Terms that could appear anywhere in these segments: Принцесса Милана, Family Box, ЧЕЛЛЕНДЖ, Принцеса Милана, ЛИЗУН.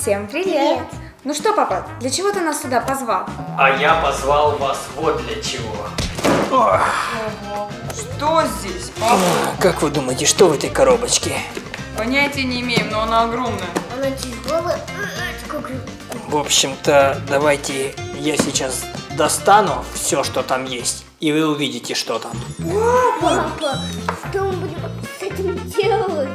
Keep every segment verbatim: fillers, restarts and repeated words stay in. Всем привет. Привет! Ну что, папа, для чего ты нас сюда позвал? А я позвал вас вот для чего. Ох. Ого. Что здесь, папа? О, как вы думаете, что в этой коробочке? Понятия не имеем, но она огромная. Она тяжелая. В общем-то, давайте я сейчас достану все, что там есть, и вы увидите, что там. Папа, папа, что мы будем с этим делать?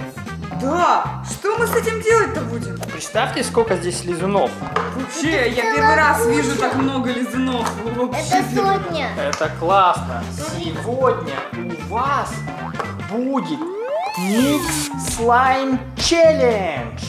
Да, что мы с этим делать-то будем? Представьте, сколько здесь лизунов. Вообще, это я первый раз куча. Вижу так много лизунов. Вообще. Это сотня. Это классно. Сегодня у вас будет микс слайм челлендж.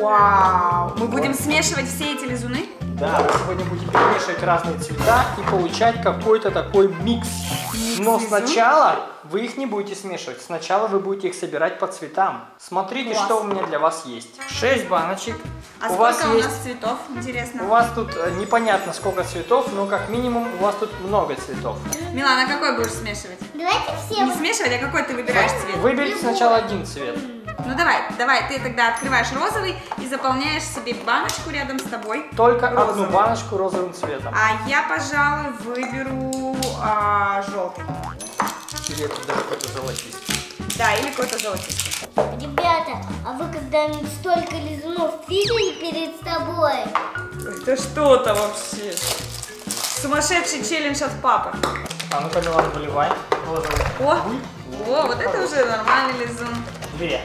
Вау. Мы будем вот. Смешивать все эти лизуны? Да, мы сегодня будем перемешивать разные цвета и получать какой-то такой микс. микс Но лизун? Сначала... Вы их не будете смешивать. Сначала вы будете их собирать по цветам. Смотрите, класс. Что у меня для вас есть. шесть баночек. А у сколько вас у нас есть... цветов? Интересно. У вас тут непонятно сколько цветов, но как минимум у вас тут много цветов. Милана, какой будешь смешивать? Давайте все. Не смешивать, а какой ты выбираешь так, цвет? Выбери сначала один цвет. Ну давай, давай, ты тогда открываешь розовый и заполняешь себе баночку рядом с тобой. Только розовый. Одну баночку розовым цветом. А я, пожалуй, выберу а, желтый. Или даже какой-то золотистый. Да, или какой-то золотистый. Ребята, а вы когда-нибудь столько лизунов видели перед тобой? Это что-то вообще. Сумасшедший челлендж от папы. А ну-ка, Милана, выливай. О, о, вот это уже нормальный лизун. Две.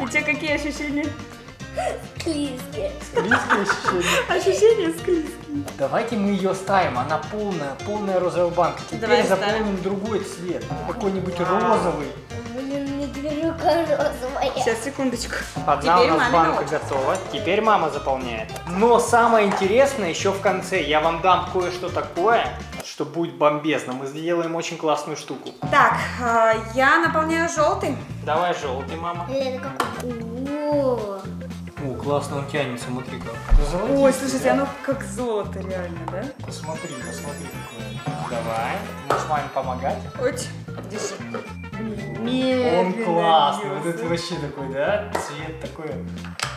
У тебя какие ощущения? Склизкие. Склизкие ощущения. Ощущения склизкие. Давайте мы ее ставим. Она полная, полная розовая банка. Теперь давай заполним ставим. Другой цвет. Какой-нибудь розовый. Блин, не беру розовая. Сейчас, секундочку. Одна теперь у нас банка очень. Готова. Теперь мама заполняет. Но самое интересное еще в конце. Я вам дам кое-что такое, что будет бомбезно. Мы сделаем очень классную штуку. Так, я наполняю желтый. Давай желтый, мама. О, классно он тянется, смотри-ка. Ой, слушайте, оно как золото реально, да? Посмотри, посмотри. Давай, мы с вами помогать. Очень дешевле. Он классный, вот это вообще такой, да? Цвет такой.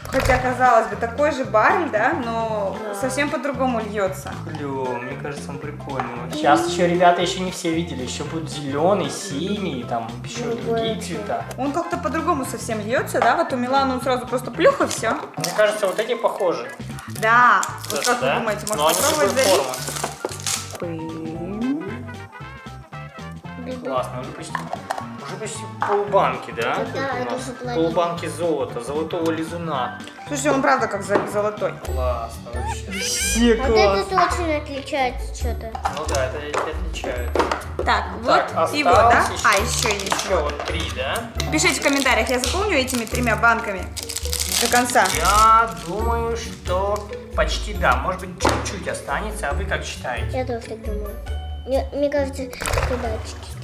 Хотя, казалось бы, такой же баррель, да? Но да. Совсем по-другому льется. Клево, мне кажется, он прикольный. Сейчас еще, ребята, еще не все видели. Еще будут зеленый, синий, там еще другие цвета. цвета. Он как-то по-другому совсем льется, да? Вот у Миланы он сразу просто плюх и все. Мне кажется, вот эти похожи. Да. Что вот как да? вы думаете, можно попробовать залить? Классно, уже почти. Уже почти полбанки, да? Да, полбанки золота, золотого лизуна. Слушай, он правда как золотой. Классно вообще. Все вот классно. Вот этот очень отличается что-то. Ну да, это, это отличает. Так, так вот и вот, да? Еще, а, еще есть. Еще вот три, да? Пишите в комментариях, я заполню этими тремя банками до конца. Я думаю, что почти да. Может быть, чуть-чуть останется, а вы как считаете? Я тоже так думаю. Мне, мне кажется, что да, чуть-чуть.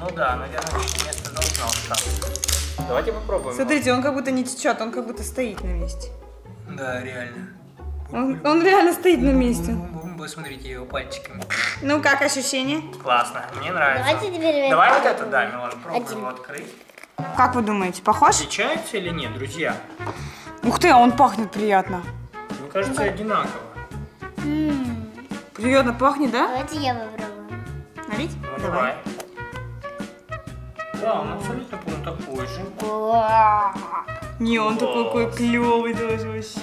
Ну да, наверное, место должно остаться. Давайте попробуем. Смотрите, он как будто не течет, он как будто стоит на месте. Да, реально. Он, он реально стоит на месте. Посмотрите его пальчиками. Ну как ощущение? Классно, мне нравится. Давайте теперь давай вот это, да, Милана, попробуем его открыть. Как вы думаете, похож? Отличается или нет, друзья? Ух ты, а он пахнет приятно. Мне кажется, одинаково. М-м. Приятно пахнет, да? Давайте я попробую. Налить? Ну, давай. давай. Да, он абсолютно он такой же. Не, он класс. Такой какой клевый даже вообще.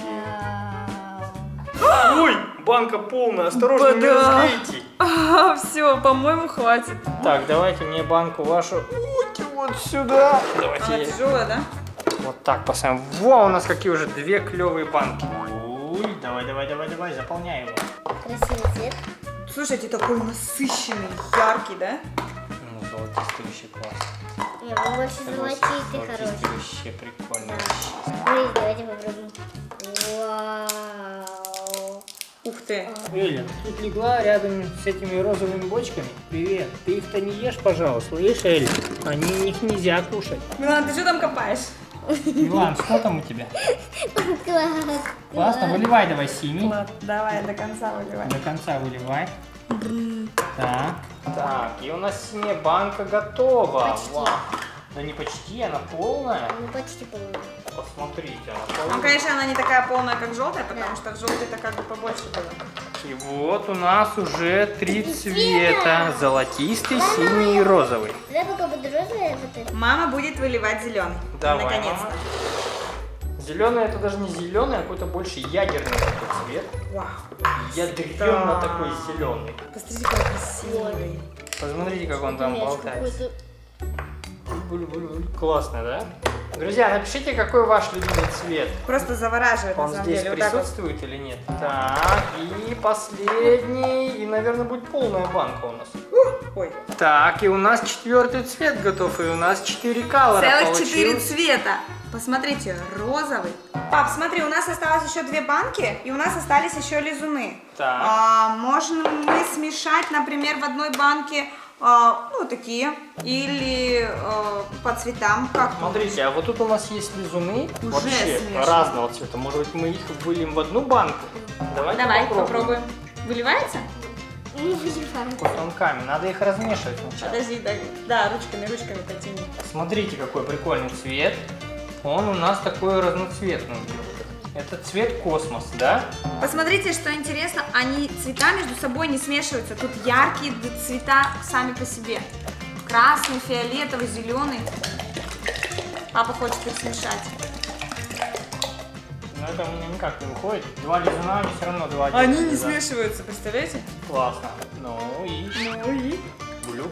Ой, банка полная, осторожно, не разлейте. А, все, по-моему, хватит. Так, давайте мне банку вашу вот, вот сюда. Давайте она я... тяжелая, да? Вот так поставим. Во, у нас какие уже две клевые банки. Ой, давай, давай, давай, давай, заполняй его. Красивый цвет. Слушайте, такой насыщенный, яркий, да? Ну, золотистый вообще классно. Я вообще золотистый хороший. Вообще прикольно. Ой, давайте попробуем. Вау. Ух ты. Эля, тут легла рядом с этими розовыми бочками. Привет. Ты их-то не ешь, пожалуйста. Слышишь, Эля? Они их нельзя кушать. Милана, ты что там копаешь? Милан, что там у тебя? Класс. Классно, выливай давай синий. Давай до конца выливай. До конца выливай. Так, так, и у нас синяя банка готова. Почти. Ну не почти, она полная. Ну почти полная. Посмотрите, она полная. Ну конечно она не такая полная, как желтая, потому да. что в желтой это как бы побольше было. И вот у нас уже три цвета. Золотистый, мама, синий и розовый. Давай пока буду розовый, вот это. Мама будет выливать зеленый. Давай, наконец-то. Зеленый это даже не зеленый, а какой-то больше ядерный такой цвет. Вау. Ядрёно такой зеленый. Посмотрите, как красивый. Посмотрите, как он там болтается. Классно, да? Друзья, напишите, какой ваш любимый цвет. Просто завораживает, на самом деле. Он здесь присутствует или нет? Так, и последний, и, наверное, будет полная банка у нас. Ой. Так, и у нас четвертый цвет готов, и у нас четыре колора получилось. Целых четыре цвета. Посмотрите, розовый. Пап, смотри, у нас осталось еще две банки, и у нас остались еще лизуны. Так. А, можно мы смешать, например, в одной банке, а, ну, такие, или а, по цветам. Как Смотрите, а вот тут у нас есть лизуны Уже вообще смешаны. разного цвета. Может быть, мы их выльем в одну банку? Давайте Давай, попробуем. попробуем. Выливается? Не выливаем. Кусонками. Надо их размешивать сначала. Подожди, да, да ручками, ручками потяни. Смотрите, какой прикольный цвет. Он у нас такой разноцветный. Это цвет космос, да? Посмотрите, что интересно, они цвета между собой не смешиваются. Тут яркие цвета сами по себе. Красный, фиолетовый, зеленый. Папа хочет их смешать. Но это у меня никак не выходит. Два лизуна, они все равно два. Они лизуна. не смешиваются, представляете? Классно. Ну и... Ну и... Блюк.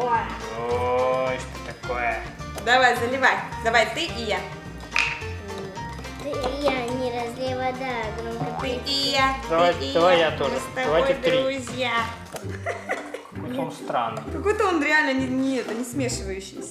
Ой, что такое? Давай, заливай. Давай, ты и я. Ты и я, не разлей вода, громко. Ты и я, давай, ты и давай я. я тоже. Мы с тобой друзья. Какой-то он странный. Какой-то он реально не, не, это, не смешивающийся.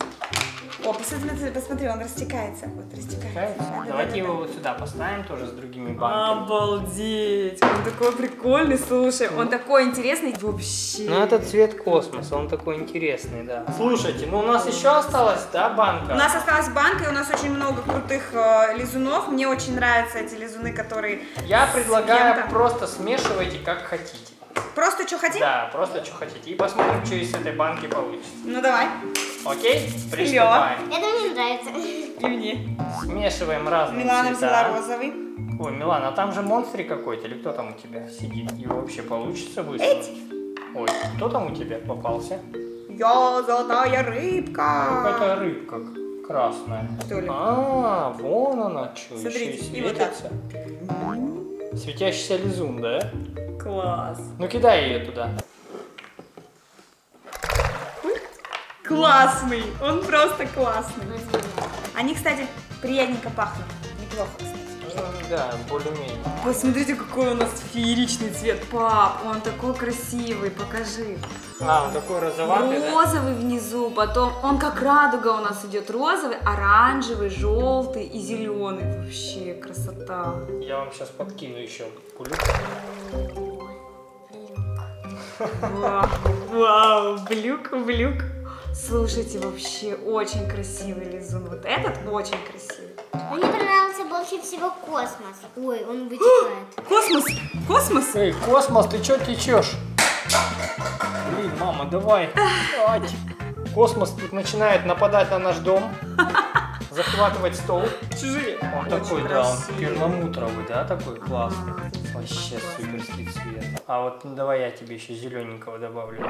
О, посмотри, посмотри, он растекается. Вот, растекается. А, Давайте давай, его давай. вот сюда поставим тоже с другими банками. Обалдеть! Он такой прикольный, слушай. Он такой интересный вообще. Ну, это цвет космоса, он такой интересный, да. Слушайте, ну у нас еще осталась, да, банка? У нас осталась банка, и у нас очень много крутых э, лизунов. Мне очень нравятся эти лизуны, которые... Я предлагаю, кем-то... просто смешивайте, как хотите. Просто что хотите? Да, просто что хотите. И посмотрим, что из этой банки получится. Ну, давай. Окей, приступаем. Это мне нравится. И мне. Смешиваем разные Милана цвета. Милана взяла розовый. Ой, Милана, а там же монстрик какой-то, или кто там у тебя сидит? Его вообще получится высунуть? Ой, кто там у тебя попался? Я золотая рыбка. Какая-то рыбка красная. Что ли? А, вон она что, Смотрите, еще и светится. И вот так. Светящийся лизун, да? Класс. Ну кидай ее туда. Классный, он просто классный. Они, кстати, приятненько пахнут. Неплохо, кстати. Да, более-менее. Посмотрите, какой у нас фееричный цвет. Пап, он такой красивый, покажи. А, он такой розоватый, Розовый да? внизу, потом он как радуга у нас идет. Розовый, оранжевый, желтый и зеленый. Вообще красота. Я вам сейчас подкину еще кулек. Вау, вау, блюк, блюк. Слушайте, вообще очень красивый лизун. Вот этот очень красивый. Мне понравился больше всего космос. Ой, он вытекает. Космос! Космос! Эй, космос, ты чё течешь? Блин, мама, давай. Давайте. Космос тут начинает нападать на наш дом. Захватывать стол. Чужие. Он очень такой, красивый. да, он перламутровый, да, такой классный. Вообще суперский цвет. А вот ну, давай я тебе еще зелененького добавлю. Вот,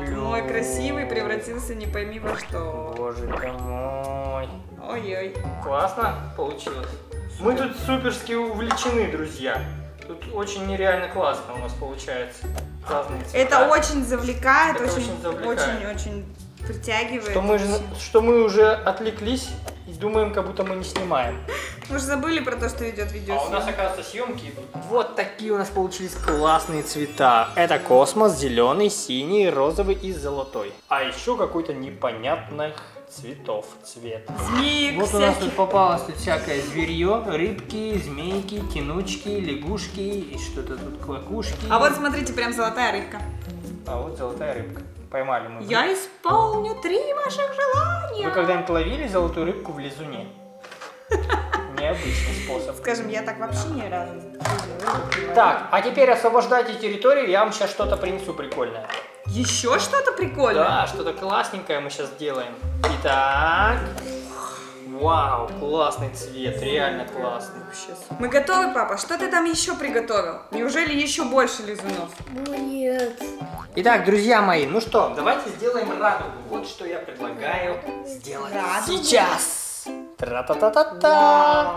Блин. мой красивый превратился не пойми во что. Боже ты мой. Ой-ой. Классно получилось. Супер. Мы тут суперски увлечены, друзья. Тут очень нереально классно у нас получается. Разные цвета. Это очень завлекает, очень-очень... притягивает. Что мы, же, что мы уже отвлеклись и думаем, как будто мы не снимаем. Мы же забыли про то, что идет видео. А у нас, оказывается, съемки идут. Вот такие у нас получились классные цвета. Это космос, зеленый, синий, розовый и золотой. А еще какой-то непонятных цветов цвет. Змеек Вот всяких. у нас тут попалось тут всякое зверье. Рыбки, змейки, тянучки, лягушки и что-то тут клокушки. А вот смотрите, прям золотая рыбка. А вот золотая рыбка. Поймали мы. Я исполню три ваших желания. Вы когда-нибудь ловили золотую рыбку в лизуне? Не необычный способ. Скажем, я так вообще ни разу не делаю. Так, а теперь освобождайте территорию, я вам сейчас что-то принесу прикольное. Еще что-то прикольное? Да, что-то классненькое мы сейчас сделаем. Итак... Вау, классный цвет, реально классный. Мы готовы, папа? Что ты там еще приготовил? Неужели еще больше лизунов? Нет. Итак, друзья мои, ну что, давайте сделаем радугу. Вот что я предлагаю сделать радугу сейчас. Тра-та-та-та-та.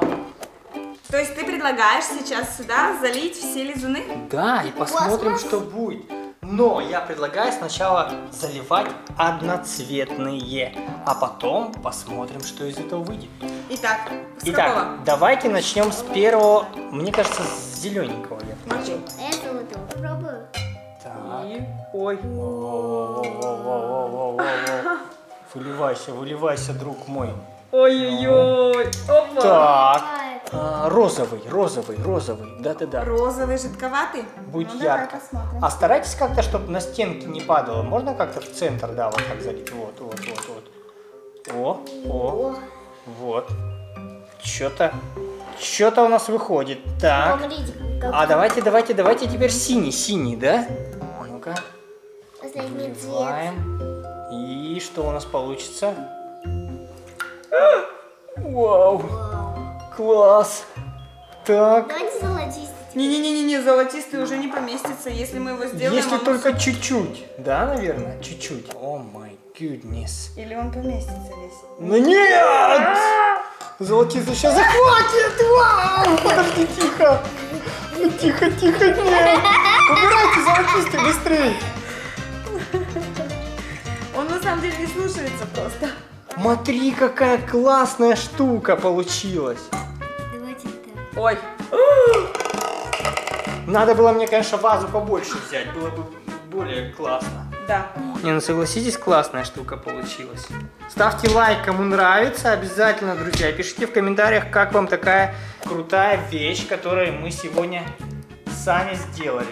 То есть ты предлагаешь сейчас сюда залить все лизуны? Да, и посмотрим, что будет. Но я предлагаю сначала заливать одноцветные, а потом посмотрим, что из этого выйдет. Итак, с Итак какого? Давайте начнем с первого, мне кажется, с зелененького. Хочу. Это вот попробую. Так. И... Ой. Выливайся, выливайся, друг мой. Ой-ой-ой. Так. А, розовый, розовый, розовый, да-да-да. Розовый, жидковатый? Будет ну, ярко. А старайтесь как-то, чтобы на стенки не падало. Можно как-то в центр, да, вот так залить? Вот, вот, вот, вот. О, о, вот. Что-то, что-то у нас выходит. Так. А давайте, давайте, давайте теперь синий, синий, да? А ну-ка. Заливаем. И что у нас получится? Вау. Класс! Так. Давайте золотистый. Не-не-не, золотистый уже не поместится, если мы его сделаем. Если только чуть-чуть. Да, наверное, чуть-чуть. О май гуднес. Или он поместится весь. Ну нет! Золотистый сейчас захватит! Вау! Подожди, тихо! Тихо, тихо, нет! Убирайте золотистый, быстрее! Он на самом деле не слушается просто. Смотри, какая классная штука получилась. Давайте так. Ой. Надо было мне, конечно, вазу побольше взять. Было бы более классно. Да. Не, ну согласитесь, классная штука получилась. Ставьте лайк, кому нравится. Обязательно, друзья, пишите в комментариях, как вам такая крутая вещь, которую мы сегодня сами сделали.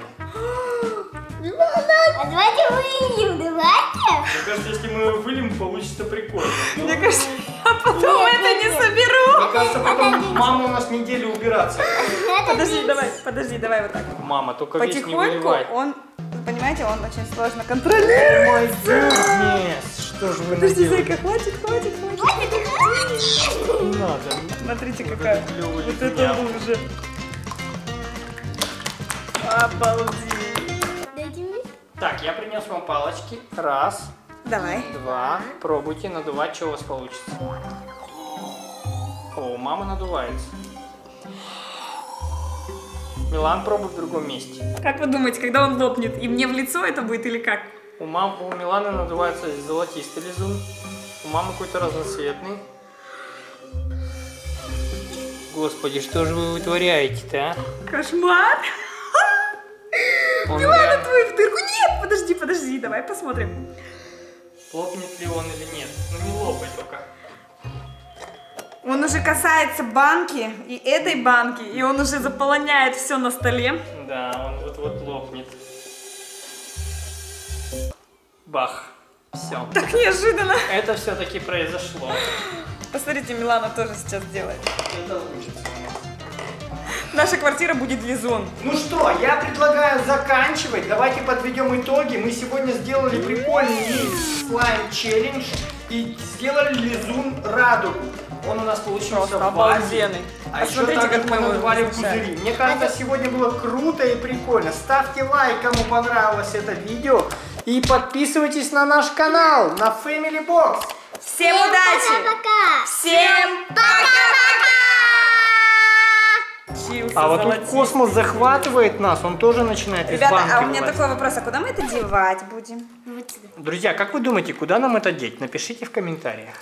А давайте выльем, давайте. Мне кажется, если мы его выльем, получится прикольно. Но... Мне кажется, я потом нет, это нет, не нет. соберу. Мне кажется, потом мама у нас неделю убираться. Это подожди, весь. давай, подожди, давай вот так. Мама, только весь не выливай. Он, понимаете, он очень сложно контролируется. Что ж вы наделали? Подожди, зайка, хватит, хватит, хватит. Не надо. Смотрите, какая. Вот это уже. Обалдеть. Так, я принес вам палочки. Раз. Давай. Два. Пробуйте надувать, что у вас получится. О, мама надувается. Милан, пробуй в другом месте. Как вы думаете, когда он лопнет? И мне в лицо это будет или как? У мамы, у Миланы надувается золотистый лизун. У мамы какой-то разноцветный. Господи, что же вы вытворяете-то, а? Кошмар! Милана, твою в дырку. Нет, подожди, подожди, давай посмотрим. Лопнет ли он или нет. Ну не лопай только. Он уже касается банки и этой банки, и он уже заполоняет все на столе. Да, он вот-вот лопнет. Бах. Все. Так неожиданно. Это все-таки произошло. Посмотрите, Милана тоже сейчас делает. Это лучше. Наша квартира будет лизун. Ну что, я предлагаю заканчивать. Давайте подведем итоги. Мы сегодня сделали прикольный слайм-челлендж и сделали лизун радугу. Он у нас получился обалденный. А Посмотрите, еще так как мы его надували в пузыри. Мне кажется, это... сегодня было круто и прикольно. Ставьте лайк, кому понравилось это видео. И подписывайтесь на наш канал, на Family Box. Всем, Всем удачи! Пока-пока! Всем пока-пока! А вот тут космос захватывает нас, он тоже начинает из банки. Ребята, а у меня такой вопрос, а куда мы это девать будем? Друзья, как вы думаете, куда нам это деть? Напишите в комментариях.